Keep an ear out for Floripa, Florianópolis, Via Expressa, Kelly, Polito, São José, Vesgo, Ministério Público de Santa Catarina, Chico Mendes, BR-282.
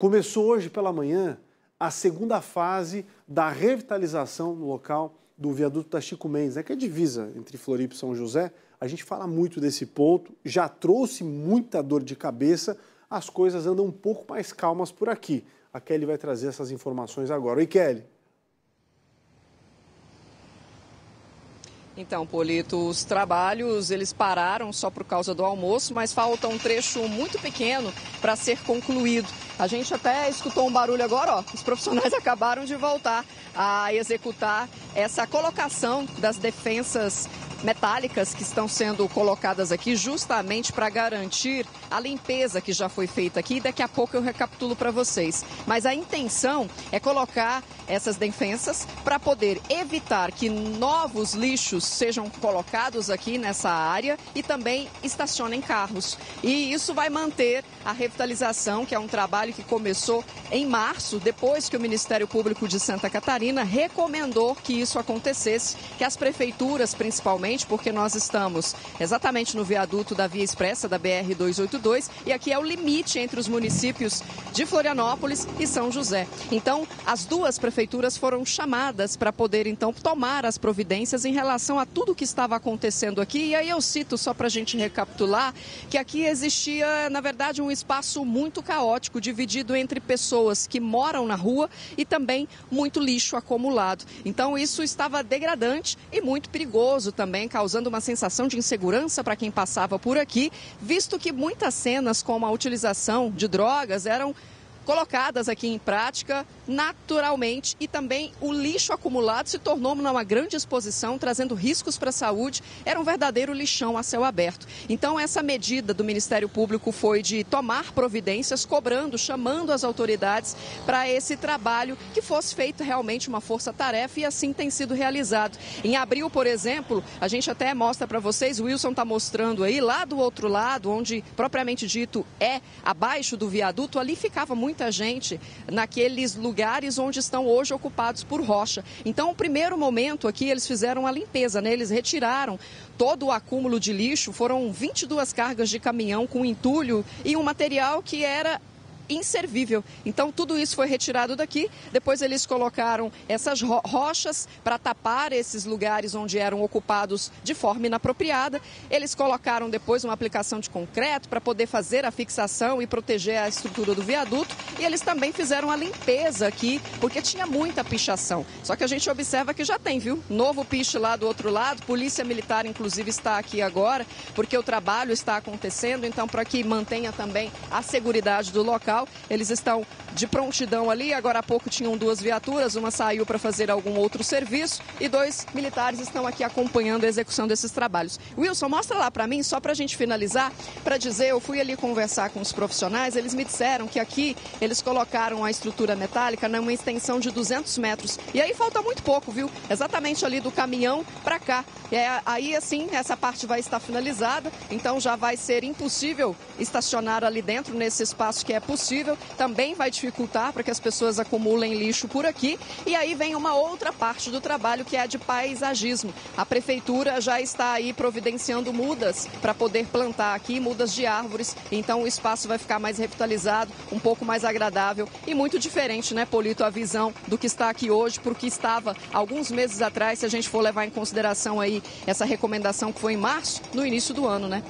Começou hoje pela manhã a segunda fase da revitalização no local do viaduto da Chico Mendes, né, que é a divisa entre Floripa e São José. A gente fala muito desse ponto, já trouxe muita dor de cabeça, as coisas andam um pouco mais calmas por aqui. A Kelly vai trazer essas informações agora. Oi, Kelly. Então, Polito, os trabalhos, eles pararam só por causa do almoço, mas falta um trecho muito pequeno para ser concluído. A gente até escutou um barulho agora, ó, os profissionais acabaram de voltar a executar essa colocação das defensas metálicas que estão sendo colocadas aqui justamente para garantir a limpeza que já foi feita aqui. Daqui a pouco eu recapitulo para vocês. Mas a intenção é colocar essas defensas para poder evitar que novos lixos sejam colocados aqui nessa área e também estacionem carros. E isso vai manter a revitalização, que é um trabalho que começou em março, depois que o Ministério Público de Santa Catarina recomendou que isso acontecesse, que as prefeituras, principalmente, porque nós estamos exatamente no viaduto da Via Expressa, da BR-282, e aqui é o limite entre os municípios de Florianópolis e São José. Então, as duas prefeituras foram chamadas para poder, então, tomar as providências em relação a tudo que estava acontecendo aqui. E aí eu cito, só para a gente recapitular, que aqui existia, na verdade, um espaço muito caótico, dividido entre pessoas que moram na rua e também muito lixo acumulado. Então, isso estava degradante e muito perigoso também, causando uma sensação de insegurança para quem passava por aqui, visto que muitas cenas como a utilização de drogas eram colocadas aqui em prática naturalmente, e também o lixo acumulado se tornou uma grande exposição, trazendo riscos para a saúde. Era um verdadeiro lixão a céu aberto. Então essa medida do Ministério Público foi de tomar providências, cobrando, chamando as autoridades para esse trabalho, que fosse feito realmente uma força-tarefa, e assim tem sido realizado. Em abril, por exemplo, a gente até mostra para vocês, o Wilson está mostrando aí, lá do outro lado, onde propriamente dito é abaixo do viaduto, ali ficava muito muita gente naqueles lugares onde estão hoje ocupados por rocha. Então, o primeiro momento aqui, eles fizeram a limpeza, né? Eles retiraram todo o acúmulo de lixo, foram 22 cargas de caminhão com entulho e um material que era inservível. Então, tudo isso foi retirado daqui. Depois, eles colocaram essas rochas para tapar esses lugares onde eram ocupados de forma inapropriada. Eles colocaram depois uma aplicação de concreto para poder fazer a fixação e proteger a estrutura do viaduto. E eles também fizeram a limpeza aqui, porque tinha muita pichação. Só que a gente observa que já tem, viu? Novo piche lá do outro lado. Polícia Militar, inclusive, está aqui agora, porque o trabalho está acontecendo. Então, para que mantenha também a seguridade do local, eles estão de prontidão ali. Agora há pouco tinham duas viaturas, uma saiu para fazer algum outro serviço e dois militares estão aqui acompanhando a execução desses trabalhos. Wilson, mostra lá para mim, só para a gente finalizar, para dizer, eu fui ali conversar com os profissionais, eles me disseram que aqui eles colocaram a estrutura metálica numa extensão de 200 metros. E aí falta muito pouco, viu? Exatamente ali do caminhão para cá. Aí assim, essa parte vai estar finalizada, então já vai ser impossível estacionar ali dentro, nesse espaço que é possível. Também vai dificultar para que as pessoas acumulem lixo por aqui. E aí vem uma outra parte do trabalho, que é a de paisagismo. A prefeitura já está aí providenciando mudas para poder plantar aqui, mudas de árvores. Então o espaço vai ficar mais revitalizado, um pouco mais agradável e muito diferente, né, Polito, a visão do que está aqui hoje para o que estava alguns meses atrás, se a gente for levar em consideração aí essa recomendação que foi em março, no início do ano, né?